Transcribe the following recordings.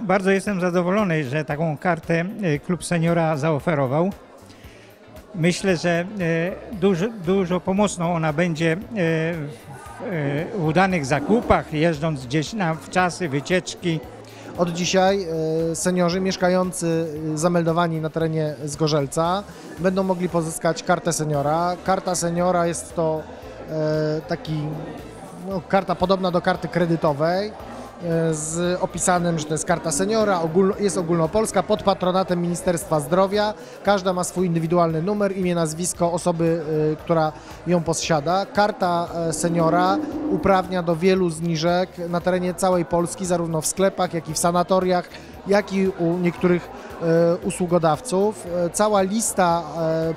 Bardzo jestem zadowolony, że taką kartę Klub Seniora zaoferował. Myślę, że dużo pomocną ona będzie w udanych zakupach, jeżdżąc gdzieś na wczasy, wycieczki. Od dzisiaj seniorzy mieszkający zameldowani na terenie Zgorzelca będą mogli pozyskać kartę seniora. Karta seniora jest to karta podobna do karty kredytowej, z opisanym, że to jest karta seniora, jest ogólnopolska, pod patronatem Ministerstwa Zdrowia. Każda ma swój indywidualny numer, imię, nazwisko osoby, która ją posiada. Karta seniora uprawnia do wielu zniżek na terenie całej Polski, zarówno w sklepach, jak i w sanatoriach, jak i u niektórych usługodawców. Cała lista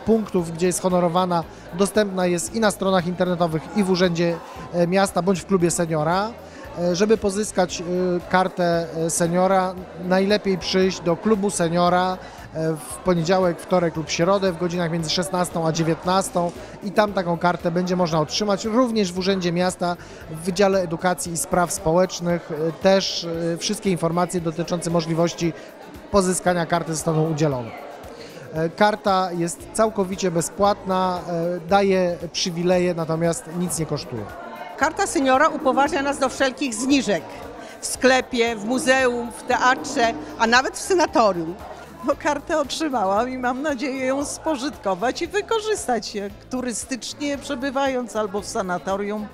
punktów, gdzie jest honorowana, dostępna jest i na stronach internetowych, i w Urzędzie Miasta, bądź w Klubie Seniora. Żeby pozyskać kartę seniora, najlepiej przyjść do Klubu Seniora w poniedziałek, wtorek lub środę w godzinach między 16 a 19 i tam taką kartę będzie można otrzymać. Również w Urzędzie Miasta w Wydziale Edukacji i Spraw Społecznych też wszystkie informacje dotyczące możliwości pozyskania karty zostaną udzielone. Karta jest całkowicie bezpłatna, daje przywileje, natomiast nic nie kosztuje. Karta seniora upoważnia nas do wszelkich zniżek w sklepie, w muzeum, w teatrze, a nawet w sanatorium. No, kartę otrzymałam i mam nadzieję ją spożytkować i wykorzystać, turystycznie przebywając albo w sanatorium.